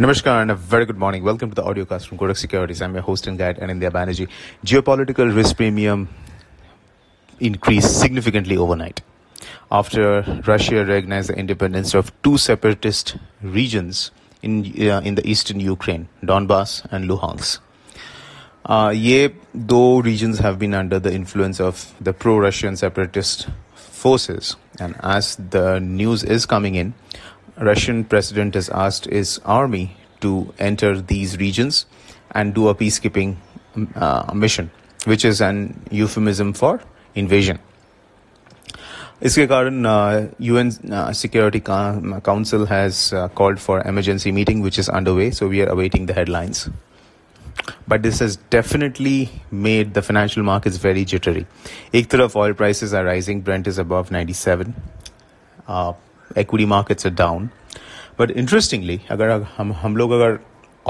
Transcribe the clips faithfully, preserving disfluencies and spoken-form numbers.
Namaskar and a very good morning. Welcome to the audiocast from Kotak Securities. I'm your host and guide, Anindya Banerjee. Geopolitical risk premium increased significantly overnight after Russia recognized the independence of two separatist regions in uh, in the eastern Ukraine, Donbass and Luhansk. Uh, ye two regions have been under the influence of the pro-Russian separatist forces, and as the news is coming in, Russian president has asked his army to enter these regions and do a peacekeeping uh, mission, which is an euphemism for invasion. Iske karan uh, U N uh, Security Council has uh, called for emergency meeting, which is underway, so we are awaiting the headlines. But this has definitely made the financial markets very jittery. Ek taraf oil prices are rising, Brent is above ninety-seven. Uh, equity markets are down, but interestingly agar hum hum log agar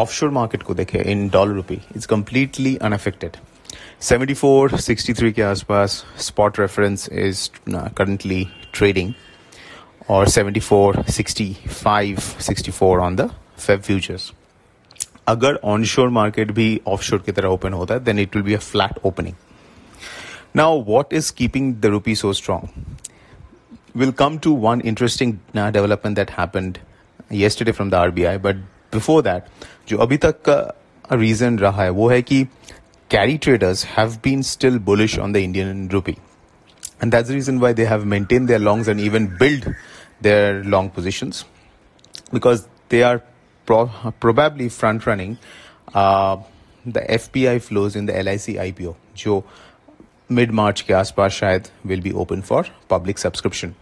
offshore market ko dekhe in dollar rupee, it's completely unaffected. seventy-four sixty-three ke aas paas spot reference is currently trading, or seventy-four sixty-five sixty-four on the Feb futures. Agar onshore market bhi offshore ki tarah open hota, then it will be a flat opening. Now what is keeping the rupee so strong? We'll come to one interesting uh, development that happened yesterday from the R B I, but before that, जो अभी तक का reason रहा है वो है कि carry traders have been still bullish on the Indian rupee, and that's the reason why they have maintained their longs and even built their long positions, because they are pro probably front running uh, the F P I flows in the L I C I P O, जो mid-March के आसपास शायद will be open for public subscription.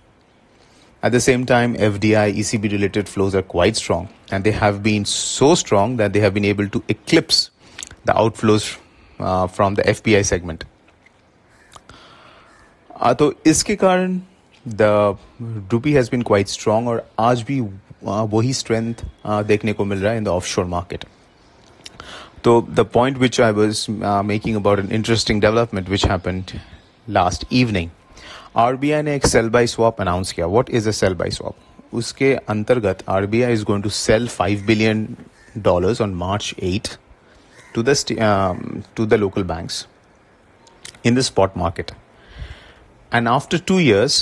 At the same time, F D I, E C B related flows are quite strong, and they have been so strong that they have been able to eclipse the outflows uh, from the F P I segment. Uh, तो इसके कारण the rupee has been quite strong, और आज भी uh, वही strength uh, देखने को मिल रहा है in the offshore market. So the point which I was uh, making about an interesting development which happened last evening, R B I ने एक sell by swap announce किया. What is a sell by swap? उसके अंतर्गत R B I is going to sell five billion dollars on March eighth to the um, to the local banks in the spot market, and after two years,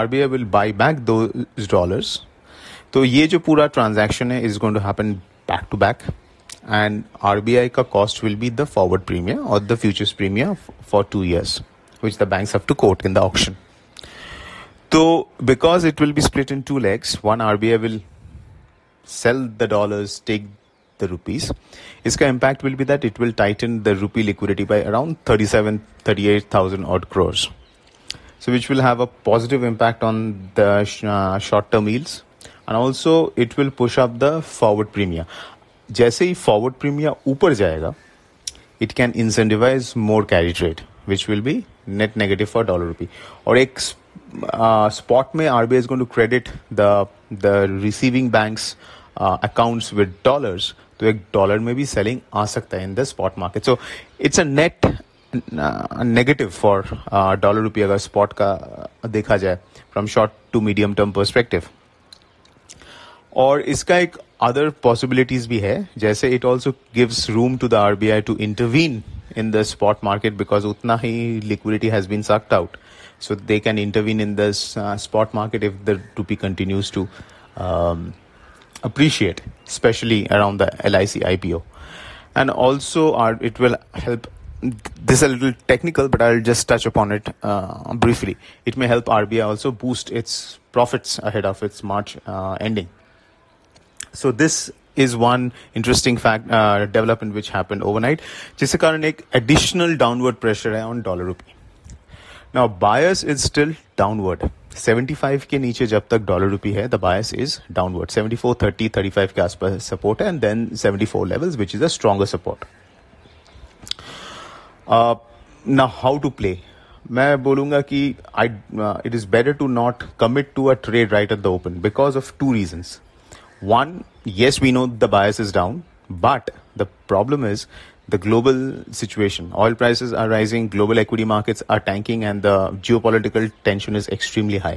R B I will buy back those dollars. तो ये जो पूरा transaction है is going to happen back to back. And R B I ka cost will be the forward premium or the futures premium for two years, which the banks have to quote in the auction. So because it will be split in two legs, one R B I will sell the dollars, take the rupees. Iska impact will be that it will tighten the rupee liquidity by around thirty-seven, thirty-eight thousand odd crores. So which will have a positive impact on the sh uh, short-term yields, and also it will push up the forward premium. जैसे ही forward premia ऊपर जाएगा, it can incentivize more carry trade, which will be net negative for dollar rupee. और एक spot में RBI is going to credit the the receiving banks accounts with dollars, तो एक dollar में भी सेलिंग आ सकता है in the spot market. So it's a net negative for dollar rupee अगर स्पॉट का देखा जाए from short to medium term perspective. और इसका एक other possibilities bhi hai, jaise it also gives room to the R B I to intervene in the spot market, because utna hi liquidity has been sucked out, so they can intervene in the uh, spot market if the rupee continues to um, appreciate, especially around the L I C I P O. And also our, it will help, this is a little technical but I'll just touch upon it uh, briefly. It may help R B I also boost its profits ahead of its March uh, ending. So this is one interesting fact uh, development which happened overnight, jisse karan ek additional downward pressure hai on dollar rupee. Now bias is still downward, seventy-five ke niche jab tak dollar rupee hai, the bias is downward. Seventy-four thirty thirty-five ke aas paas support hai, and then seventy-four levels, which is a stronger support. Uh, now how to play? मैं बोलूंगा कि I uh, it is better to not commit to a trade right at the open because of two reasons. One, yes, we know the bias is down, but the problem is the global situation. Oil prices are rising, global equity markets are tanking, and the geopolitical tension is extremely high.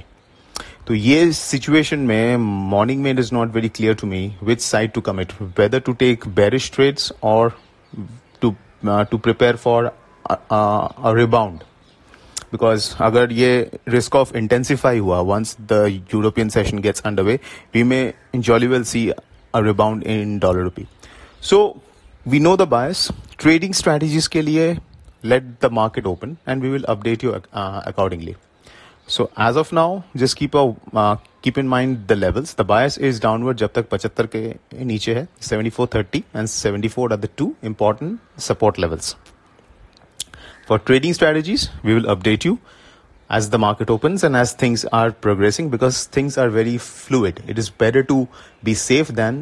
तो ये situation में morning में it is not very clear to me which side to commit, whether to take bearish trades और to to prepare for a rebound, because अगर ये risk off intensify हुआ once the European session gets underway, we may jolly well see a rebound in dollar rupee. So we know the bias. Trading strategies के लिए let the market open and we will update you accordingly. So as of now, just keep a uh, keep in mind the levels. The bias is downward जब तक पचहत्तर के नीचे है, seventy-four thirty and seventy-four are the two important support levels. For trading strategies, we will update you as the market opens and as things are progressing, because things are very fluid. It is better to be safe than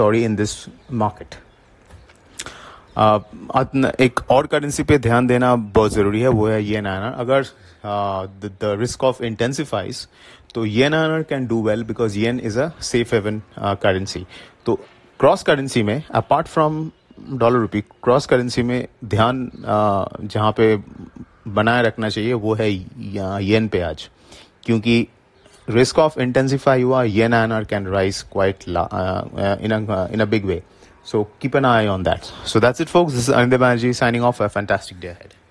sorry in this market. Uh, एक और currency पे ध्यान देना बहुत ज़रूरी है, वो है येन आर. अगर द रिस्क ऑफ इंटेंसिफाइज तो yen R can do well because yen is a safe haven currency. तो क्रॉस करेंसी में apart from dollar rupee, cross currency में ध्यान uh, जहाँ पे बनाए रखना चाहिए वो है येन पे आज, क्योंकि रिस्क ऑफ इंटेंसिफाई हुआ, yen R can rise quite in a big way. So keep an eye on that. So that's it, folks. This is Anindya Banerjee signing off. A fantastic day ahead.